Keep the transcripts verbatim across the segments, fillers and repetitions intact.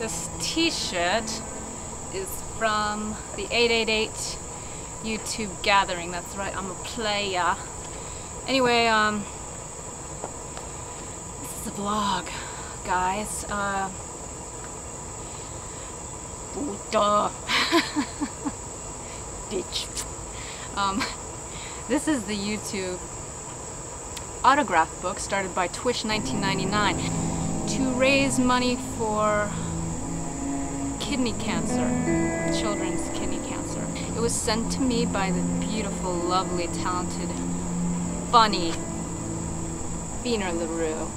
This t-shirt is from the eight eight eight YouTube gathering. That's right, I'm a player. Anyway, um, this is a vlog, guys. Uh, oh, duh. Bitch. Um, this is the YouTube autograph book started by Twish nineteen ninety-nine. To raise money for kidney cancer, children's kidney cancer. It was sent to me by the beautiful, lovely, talented, funny BeanerLaRue.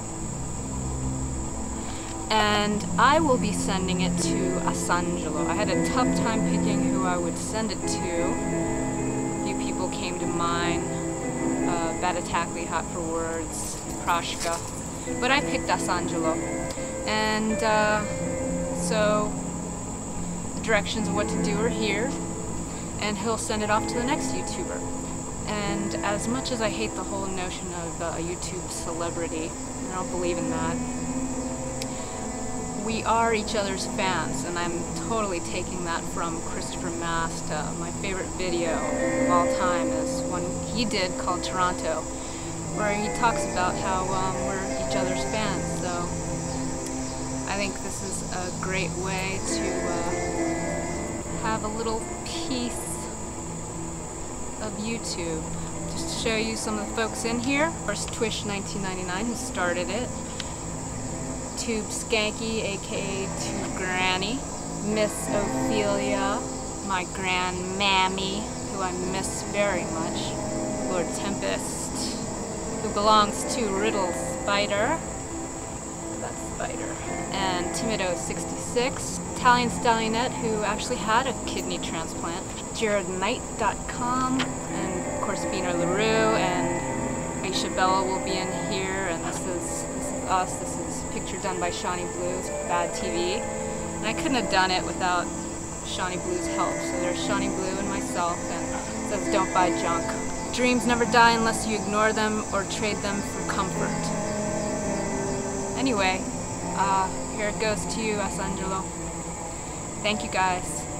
And I will be sending it to ASAngelo. I had a tough time picking who I would send it to. A few people came to mind, uh, Badatakli, Hot for Words, Prashka. But I picked ASAngelo, and uh, so the directions of what to do are here, and he'll send it off to the next YouTuber. And as much as I hate the whole notion of uh, a YouTube celebrity, I don't believe in that, we are each other's fans, and I'm totally taking that from Christopher Mast. Uh, my favorite video of all time is one he did called Toronto, where he talks about how um, we're each other's fans. So I think this is a great way to uh, have a little piece of YouTube. Just to show you some of the folks in here. First, Twish nineteen ninety-nine, who started it. Tube Skanky, aka Tube Granny. Miss Ophelia, my grandmammy, who I miss very much. Lord Tempest, who belongs to Riddle Spider, that's Spider, and Timido sixty-six, Italian Stallionette, who actually had a kidney transplant, Jared Knight dot com, and of course BeanerLaRue, and Aisha Bella will be in here, and this is, this is us, this is a picture done by Shawnee Blue, Bad T V, and I couldn't have done it without Shawnee Blue's help, so there's Shawnee Blue and myself, and it says don't buy junk. Dreams never die unless you ignore them or trade them for comfort. Anyway, uh, here it goes to you, ASAngelo. Thank you guys.